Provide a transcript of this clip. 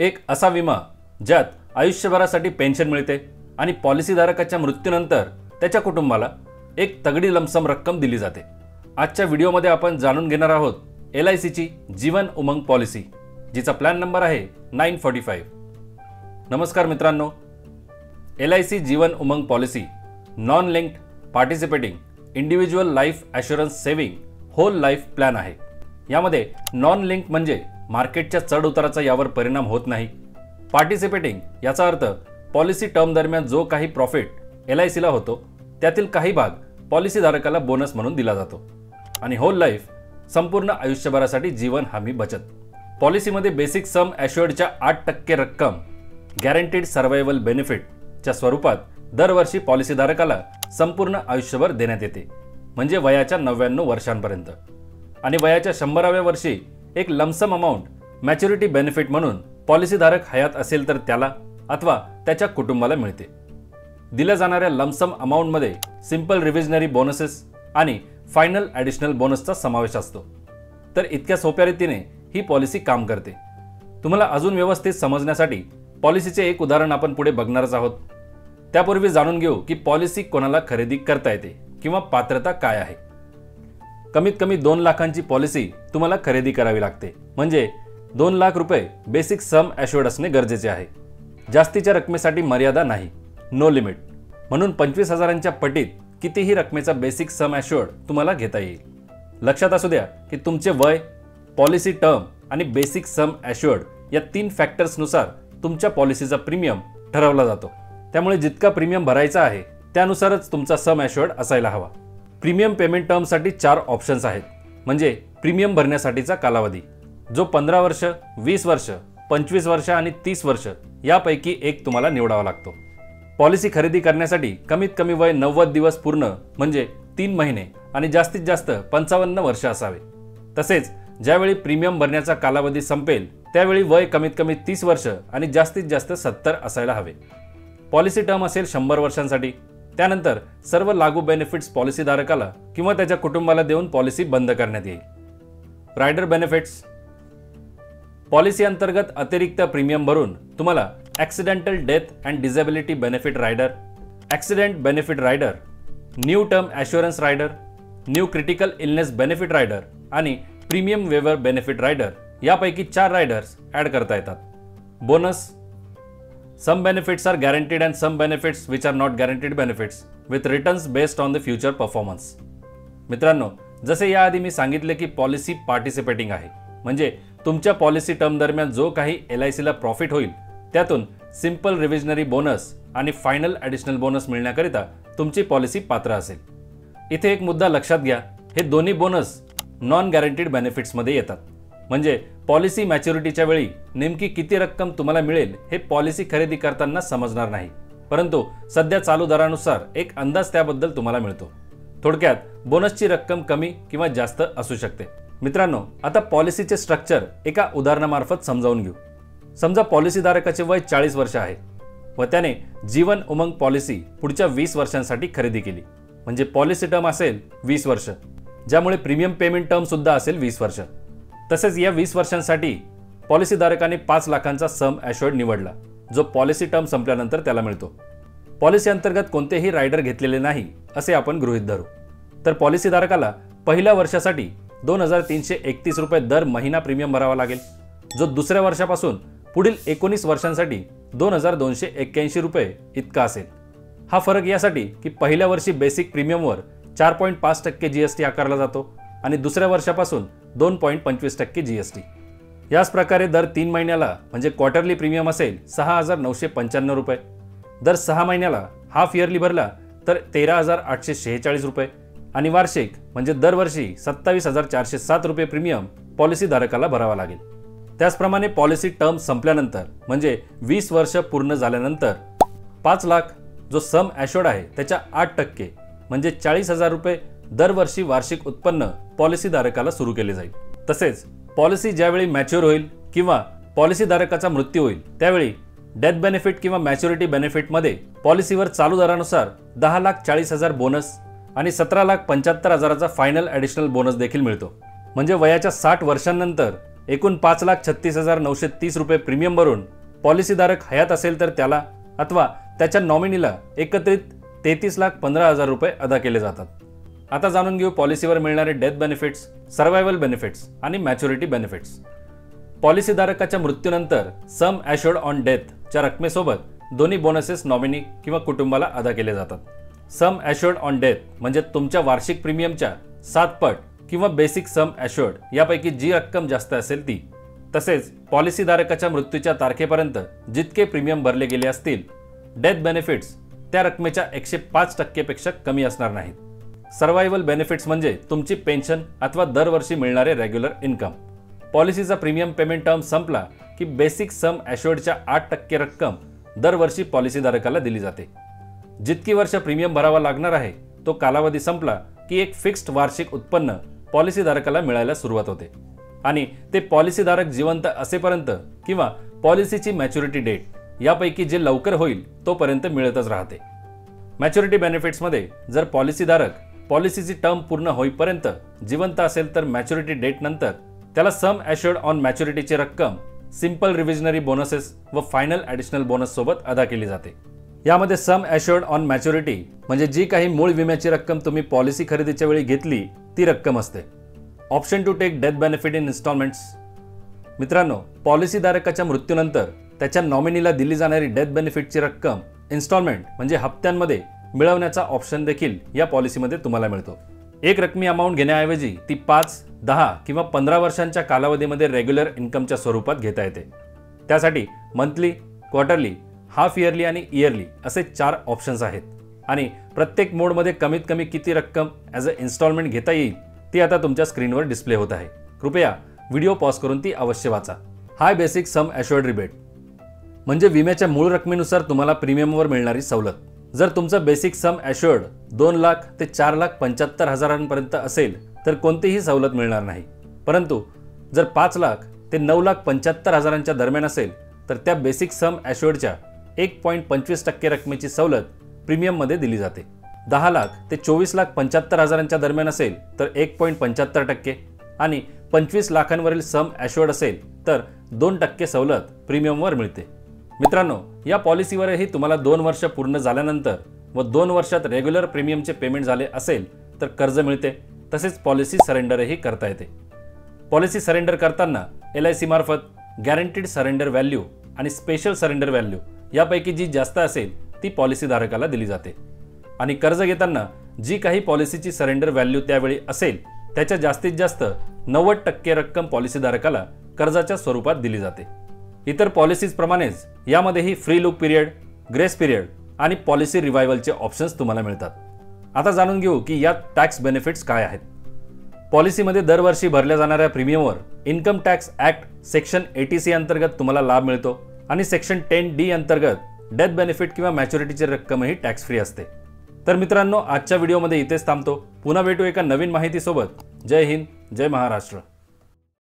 एक असा विमा ज्यात आयुष्यभरासाठी पेन्शन मिळते आणि पॉलिसीधारकाच्या मृत्यूनंतर त्याच्या कुटुंबाला एक तगडी लमसम रक्कम दिली जाते। आजच्या व्हिडिओमध्ये आपण जाणून घेणार आहोत LIC ची जीवन उमंग पॉलिसी, जिचा प्लॅन नंबर आहे 945। नमस्कार मित्रांनो, LIC Jeevan Umang policy non linked participating individual life insurance saving whole life plan आहे। यामध्ये नॉन लिंक म्हणजे मार्केटच्या चढ उताराचा यावर परिणाम होत नाही। पार्टिसिपेटिंग याचा अर्थ पॉलिसी टर्म दरम्यान जो काही प्रॉफिट LIC ला होतो त्यातील काही भाग पॉलिसीधारकाला बोनस म्हणून दिला जातो। आणि होल लाइफ संपूर्ण आयुष्यभरासाठी जीवन हमी बचत। पॉलिसीमध्ये बेसिक सम ऐश्योर्डच्या 8% रक्कम गॅरंटीड सर्व्हायव्हल बेनिफिट च्या स्वरूपात दरवर्षी पॉलिसीधारकाला संपूर्ण आयुष्यभर देण्यात येते, म्हणजे वयाच्या 99 वर्षांपर्यंत। आणि वयाच्या 100व्या वर्षी एक लमसम अमाउंट मैच्यूरिटी बेनिफिट म्हणून पॉलिसीधारक हयात असेल तर त्याला अथवा त्याच्या कुटुंबाला मिळते। दिल्या जाणाऱ्या लमसम अमाउंट मध्ये सिंपल रिविजनरी बोनसेस आणि फाइनल एडिशनल बोनसचा समावेश असतो। तर इतक्या सोप्या रीतीने ही पॉलिसी काम करते। तुम्हाला अजून व्यवस्थित समजण्यासाठी पॉलिसीचे एक उदाहरण आपण पुढे बघणारच आहोत। त्यापूर्वी जाणून घेऊ की पॉलिसी कोणाला खरेदी करता येते किंवा पात्रता काय आहे। कमीत कमी 2 लाखांची पॉलिसी तुम्हाला खरेदी करावी लागते, म्हणजे 2 लाख रुपये बेसिक सम ऐश्योर्ड असणे गरजेचे आहे। जास्तीच्या रकमेसाठी मर्यादा नाही, नो लिमिट, म्हणून 25,000च्या पटीत कितीही रकमेचा बेसिक सम ऐश्योर्ड तुम्हाला घेता येईल। लक्षात असू द्या की तुमचे वय, पॉलिसी टर्म आणि बेसिक सम ऐश्योर्ड या 3 फॅक्टर्सनुसार तुमच्या पॉलिसीचा प्रीमियम ठरवला जातो। त्यामुळे जितका प्रीमियम भरायचा आहे त्यानुसारच तुमचा सम ऐश्योर्ड असायला हवा। प्रीमियम पेमेंट टर्मसाठी 4 ऑप्शन्स आहेत, म्हणजे प्रीमियम भरण्यासाठीचा कालावधी जो 15 वर्ष, 20 वर्ष, 25 वर्ष आणि 30 वर्ष यापैकी एक तुम्हाला निवडावा लागतो। पॉलिसी खरेदी करण्यासाठी कमीत कमी वय 90 दिवस पूर्ण म्हणजे 3 महिने आणि जास्तीत जास्त 55 वर्ष असावे। तसेच ज्यावेळी प्रीमियम भरण्याचा कालावधी संपेल त्यावेळी वय कमीत कमी 30 वर्ष आणि जास्तीत जास्त 70 असायला हवे। पॉलिसी टर्म असेल 100 वर्षांसाठी। त्यानंतर सर्व लागू बेनिफिट्स पॉलिसीधारकाला किंवा त्याच्या कुटुंबाला देऊन पॉलिसी बंद करण्यात येईल। रायडर बेनिफिट्स, पॉलिसी अंतर्गत अतिरिक्त प्रीमियम भरून तुम्हाला accidental death and disability benefit rider, accident benefit rider, new term assurance rider, new critical illness benefit rider आणि प्रीमियम वेवर बेनिफिट रायडर यापैकी 4 रायडर्स ॲड करता येतात। Bonus, sum benefits are guaranteed and sum benefits which are not guaranteed benefits with returns based on the future performance. मित्रांनो, जसे याआधी मी सांगितले की policy participating आहे, म्हणजे तुमच्या पॉलिसी टर्म दरम्यान जो काही LIC ला प्रॉफिट होईल त्यातून सिंपल रिविजनरी बोनस आणि फायनल ॲडिशनल बोनस मिळण्याकरिता तुमची पॉलिसी पात्र असेल। इथे एक मुद्दा लक्षात घ्या, हे दोन्ही बोनस नॉन गॅरंटीड बेनिफिट्समध्ये येतात, म्हणजे पॉलिसी मॅच्युरिटीच्या वेळी नेमकी किती रक्कम तुम्हाला मिळेल हे पॉलिसी खरेदी करताना समजणार नाही, परंतु सध्या चालू दरानुसार एक अंदाज त्याबद्दल तुम्हाला मिळतो। थोडक्यात बोनसची रक्कम कमी किंवा जास्त असू शकते। मित्रांनो, आता पॉलिसीचे स्ट्रक्चर एका उदाहरणामार्फत समजावून घेऊ। समजा पॉलिसीधारकाचे वय 40 वर्ष आहे व त्याने जीवन उमंग पॉलिसी पुढच्या 20 वर्षांसाठी खरेदी केली, म्हणजे पॉलिसी टर्म असेल 20 वर्ष, ज्यामुळे प्रीमियम पेमेंट टर्म सुद्धा असेल 20 वर्ष। तसेच या 20 वर्षांसाठी पॉलिसीधारकाने 5 लाखांचा सम ऐश्योर्ड निवडला जो पॉलिसी टर्म संपल्यानंतर त्याला मिळतो। पॉलिसी अंतर्गत कोणतेही रायडर घेतलेले नाही असे आपण गृहीत धरू, तर पॉलिसीधारकाला पहिल्या वर्षासाठी 2331 रुपये दर महिना प्रीमियम भरावा लागेल, जो दुसऱ्या वर्षापासून पुढील 19 वर्षांसाठी 2281 रुपये इतका असेल। हा फरक यासाठी की पहिल्या वर्षी बेसिक प्रीमियमवर 4.5% GST आकारला जातो आणि दुसऱ्या वर्षापासून 2.25% GST। याच प्रकारे दर 3 महिन्याला म्हणजे क्वार्टरली प्रीमियम असेल 6,995 रुपये, दर 6 महिन्याला हाफ इयरली भरला तर 13,846 रुपये आणि वार्षिक म्हणजे दरवर्षी 27,407 रुपये प्रीमियम पॉलिसीधारकाला भरावा लागेल। त्याचप्रमाणे पॉलिसी टर्म संपल्यानंतर म्हणजे 20 वर्ष पूर्ण झाल्यानंतर 5 लाख जो सम ऐश्योर्ड आहे त्याच्या 8% म्हणजे 40,000 रुपये दरवर्षी वार्षिक उत्पन्न पॉलिसीधारकाला सुरू केले जाईल। तसेच पॉलिसी ज्यावेळी मॅच्युअर होईल किंवा पॉलिसीधारकाचा मृत्यू होईल त्यावेळी डेथ बेनिफिट किंवा मॅच्युरिटी बेनिफिटमध्ये पॉलिसीवर चालू दरानुसार 10,40,000 बोनस आणि 17,75,000चा फायनल ॲडिशनल बोनस देखील मिळतो, म्हणजे वयाच्या 60 वर्षांनंतर एकूण 5,36,930 रुपये प्रीमियम भरून पॉलिसीधारक हयात असेल तर त्याला अथवा त्याच्या नॉमिनीला एकत्रित 33,15,000 रुपये अदा केले जातात। आता जाणून घेऊ पॉलिसीवर मिळणारे डेथ बेनिफिट्स, सर्व्हायव्हल बेनिफिट्स आणि मैच्यूरिटी बेनिफिट्स। पॉलिसीधारकाच्या मृत्यूनंतर सम ऐश्योर्ड ऑन डेथच्या रकमेसोबत दोन्ही बोनसेस नॉमिनी किंवा कुटुंबाला अदा केले जातात। सम ऐश्योर्ड ऑन डेथ म्हणजे तुमच्या वार्षिक प्रीमियमच्या 7 पट किंवा बेसिक सम ऐश्योर्ड यापैकी जी रक्कम जास्त असेल ती। तसेच पॉलिसीधारकाच्या मृत्यूच्या तारखेपर्यंत जितके प्रीमियम भरले गेले असतील डेथ बेनिफिट्स त्या रकमेच्या 105%पेक्षा कमी असणार नाहीत। सर्व्हायव्हल बेनिफिट्स म्हणजे तुमची पेन्शन अथवा दरवर्षी मिळणारे रेग्युलर इन्कम। पॉलिसीचा प्रीमियम पेमेंट टर्म संपला की बेसिक सम ऐश्योर्डच्या 8% रक्कम दरवर्षी पॉलिसीधारकाला दिली जाते। जितकी वर्ष प्रीमियम भरावा लागणार आहे तो कालावधी संपला की एक फिक्स्ड वार्षिक उत्पन्न पॉलिसीधारकाला मिळायला सुरुवात होते आणि ते पॉलिसीधारक जिवंत असेपर्यंत किंवा पॉलिसीची मॅच्युरिटी डेट यापैकी जे लवकर होईल तोपर्यंत मिळतच राहते। मॅच्युरिटी बेनिफिट्समध्ये जर पॉलिसीधारक पॉलिसीची टर्म पूर्ण होईपर्यंत जिवंत असेल तर मॅच्युरिटी डेटनंतर त्याला सम ऐश्योर्ड ऑन मॅच्युरिटीची रक्कम सिंपल रिविजनरी बोनसेस व फाइनल एडिशनल बोनस सोबत अदा केली जाते। यामध्ये सम ऐश्योर्ड ऑन मॅच्युरिटी म्हणजे जी काही मूळ विम्याची रक्कम तुम्ही पॉलिसी खरेदीच्या वेळी घेतली ती रक्कम असते। Option to take death benefit in instalments. मित्रांनो, पॉलिसीधारकाच्या मृत्यूनंतर त्याच्या नॉमिनीला दिली जाणारी डेथ बेनिफिटची रक्कम इन्स्टॉलमेंट म्हणजे हप्त्यांमध्ये मिळवण्याचा ऑप्शन देखील या पॉलिसीमध्ये तुम्हाला मिळतो। एक रकमी अमाउंट घेण्याऐवजी ती 5, 10 किंवा 15 वर्षांच्या कालावधीमध्ये रेग्युलर इन्कमच्या स्वरूपात घेता येते। त्यासाठी मंथली, क्वार्टरली, हाफ इयरली आणि इयरली असे 4 ऑप्शन्स आहेत आणि प्रत्येक मोडमध्ये कमीत कमी किती रक्कम ॲज अ इन्स्टॉलमेंट घेता येईल ती आता तुमच्या स्क्रीनवर डिस्प्ले होत आहे। कृपया व्हिडिओ पॉज करून ती अवश्य वाचा। High basic sum assured rebate म्हणजे विम्याच्या मूळ रकमेनुसार तुम्हाला प्रीमियमवर मिळणारी सवलत। जर तुमचं बेसिक सम ऐश्योर्ड 2,00,000 ते 4,75,000 असेल तर कोणतीही सवलत मिळणार नाही, परंतु जर 5,00,000 ते 9,75,000 दरम्यान असेल तर त्या बेसिक सम ऐश्योर्डच्या 1.25% रकमेची सवलत प्रीमियममध्ये दिली जाते। 10,00,000 ते 24,75,000 दरम्यान असेल तर 1.75% आणि 25,00,000 वरील सम ऐश्योर्ड असेल तर 2% सवलत प्रीमियमवर मिळते। मित्रांनो, या पॉलिसीवरही तुम्हाला 2 वर्ष पूर्ण झाल्यानंतर व 2 वर्षात रेग्युलर प्रीमियमचे पेमेंट झाले असेल तर कर्ज मिळते। तसेच पॉलिसी सरेंडरही करता येते। पॉलिसी सरेंडर करताना LIC मार्फत गॅरंटीड सरेंडर वॅल्यू आणि स्पेशल सरेंडर वॅल्यू यापैकी जी जास्त असेल ती पॉलिसीधारकाला दिली जाते आणि कर्ज घेताना जी काही पॉलिसीची सरेंडर व्हॅल्यू त्यावेळी असेल त्याच्या जास्तीत जास्त 90% रक्कम पॉलिसीधारकाला कर्जाच्या स्वरूपात दिली जाते। इतर पॉलिसीजप्रमाणेच यामध्येही free look period, grace period आणि पॉलिसी रिवाइवलचे ऑप्शन्स तुम्हाला मिळतात। आता जाणून घेऊ की यात टॅक्स बेनिफिट्स काय आहेत। पॉलिसीमध्ये दरवर्षी भरल्या जाणाऱ्या प्रीमियमवर income tax act section 80C अंतर्गत तुम्हाला लाभ मिळतो आणि सेक्शन 10D अंतर्गत डेथ बेनिफिट किंवा मॅच्युरिटीची रक्कमही टॅक्स फ्री असते। तर मित्रांनो, आजच्या व्हिडिओमध्ये इथेच थांबतो। पुन्हा भेटू एका नवीन माहितीसोबत। जय हिंद, जय महाराष्ट्र।